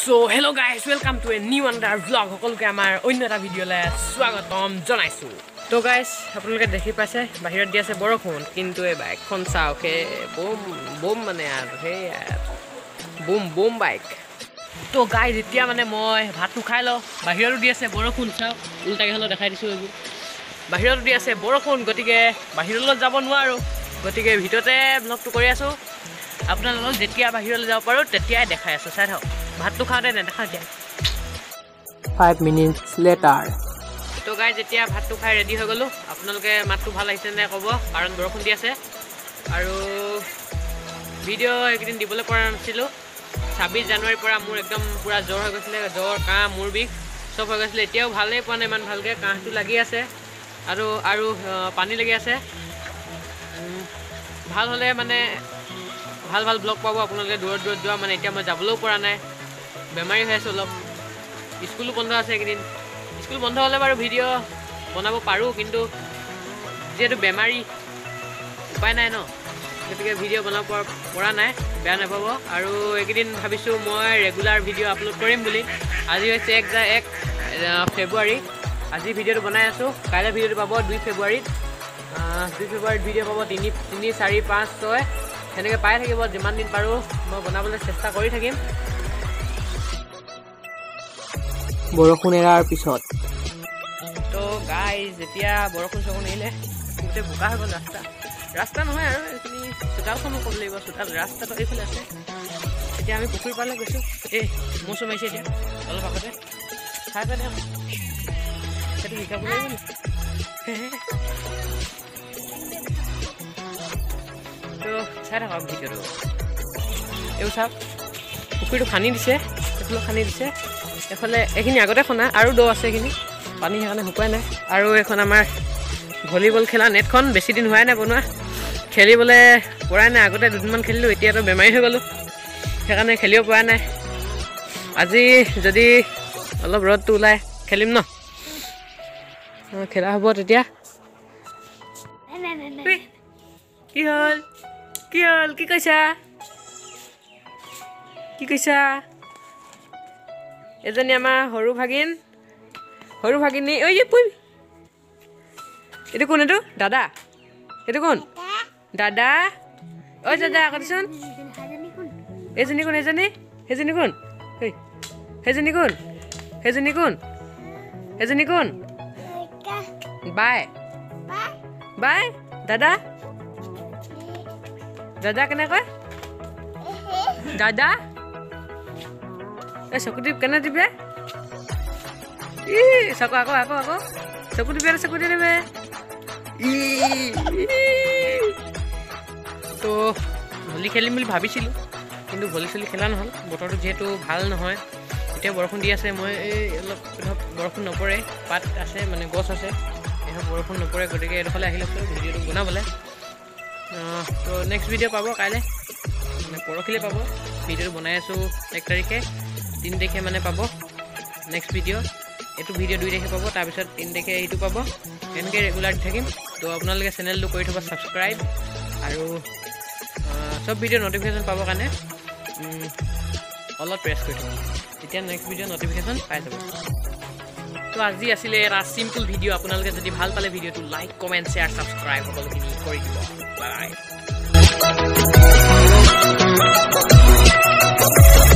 So hello guys, welcome to a new another vlog. Hokoluke amar onno eta video le swagotom jonaisu. To guys, apnaloke dekhi paise bahirot di ase borokhon, kintu e bike khon saoke bom bom mane yaar he yaar. Bom bom bike. To guys, etia mane moi bhatu khai lo, bahirot di ase borokhon sao, ulta ke holo dekhai disu ebu. Bahirot di ase borokhon gotike bahirolo jabo nuaro. Gotike bhitote vlog tu kori asu. Apna log jetia bahirole jabo paro tetia dekhai asu sir ho. भातु खाते ने देखा जाए 5 minutes later तो guys जेतिया भातु खाइ ready हो गेलो आपनलके मातु ভাল আইছে নে কব কারণ বৰষুণ দি আছে আৰু ভিডিও একদিন দিবলে পৰা নাছিল 26 জানুৱাৰীৰ পৰা মোৰ একদম পুৰা জ্বৰ হৈ গৈছিল জ্বৰ কাহ মোৰ বিষ সব হৈ গৈছিল এতিয়াও ভালে পনে মান ভালকে কাহটো লাগি আছে আৰু আৰু পানী লাগি আছে ভাল হলে মানে ভাল ভাল ব্লগ পাব আপোনালকে দূৰ দূৰ যোৱা মানে এতিয়া মই যাবলৈও পৰা নাই বেমাৰী হৈ আছে অলপ স্কুল বন্ধ আছে একদিন স্কুল বন্ধ হলে বাৰু ভিডিও বনাব পাৰো কিন্তু যেটো বেমাৰী উপায় নাই ন গতিকে ভিডিও বনাব পৰা নাই বেয়া নাপাব আৰু একদিন ভাবিছো মই ৰেগুলাৰ ভিডিও আপলোড কৰিম বুলি আজি হৈছে 1 ফেব্ৰুৱাৰী আজি ভিডিওটো বনাই আছো কাইলৈ ভিডিওটো পাব 2 ফেব্ৰুৱাৰীত ভিডিও পাব 3 4 5 6 এনেকে পাই থাকিব দিমান দিন পাৰো মই বনাবলৈ চেষ্টা কৰি থাকিম বৰখুন এৰাৰ পিছত তো গাইস যেতিয়া বৰখুন সখন এলে উতে বোকা হৈ গল ৰাস্তা ৰাস্তা নহয় আৰু এখিনি চতালখন কম লাগিব চতাল ৰাস্তাটো এইফালে আছে এতিয়া আমি পুখুৰী পাৰলৈ গৈছো এই মৌসুম আহিছে এতিয়া অলপ আগতে খাই পেলাই সেইটো শিকাব লাগিব तो सारा काम भी करो एउ सब पुखुरीটো খানি দিছে এফালে খানি দিছে এফালে এখিনি আগতে খনা আৰু দ আছে এখিনি পানী হেকানে হুকাই নাই আৰু এখন আমাৰ ভলিবল খেলা নেটখন বেছি দিন হয় না বনোৱা খেলিবলে পৰাই নাই আগতে দুদিনমান খেলিলো এতিয়া তো বেমাৰী হৈ গলো হেকানে খেলিও পৰা নাই আজি যদি অলপ ৰ'দটো ওলাই খেলিম ন খেলা হ'ব তেতিয়া কি হল Kiol, ki kaisa? Ezani ama horu bhagin ni. Oi je pui. Etu kon etu? Dada. Etu kon? Dada. Oi dada agarson. Ezani kon. Oi. Ezani kon. Bye. Bye. Dada. Dada kenapa? Dada? Sakudip kena dip ya? Ih, aku. Sakudip. Ih. To holi kheli mil bhabisilu. Kintu holi soli khela nohol. Botor jehetu bhal nohoy. Eta borokhon di ase moi olop borokhon nopore pat ase mane gos ase. Eta borokhon nopore gotike erphale ahile video bonabole. তো next video পাবো কাইলে মানে পৰখিলে পাবো video বনাই আছো 1 তাৰিখে 3 তাৰিখে মানে পাবো নেক্সট ভিডিও এটো ভিডিও 2 তাৰিখে পাবো তাৰ পিছত 3 তাৰিখে এইটো পাবো এনেকে ৰেগুলাৰ থাকিম তো আপোনালোকে চেনেলটো কৰি থবা সাবস্ক্ৰাইব আৰু সব ভিডিও নোটিফিকেশন পাবো কাৰণে অলট প্ৰেছ কৰি থবা তেতিয়া নেক্সট ভিডিও নোটিফিকেশন পাই যাব তো আজি আছিল এটা সিম্পল ভিডিও আপোনালোকে যদি ভাল পালে ভিডিওটো লাইক কমেন্ট শেয়ার সাবস্ক্রাইব সকলোখিনি কৰি দিব Bye.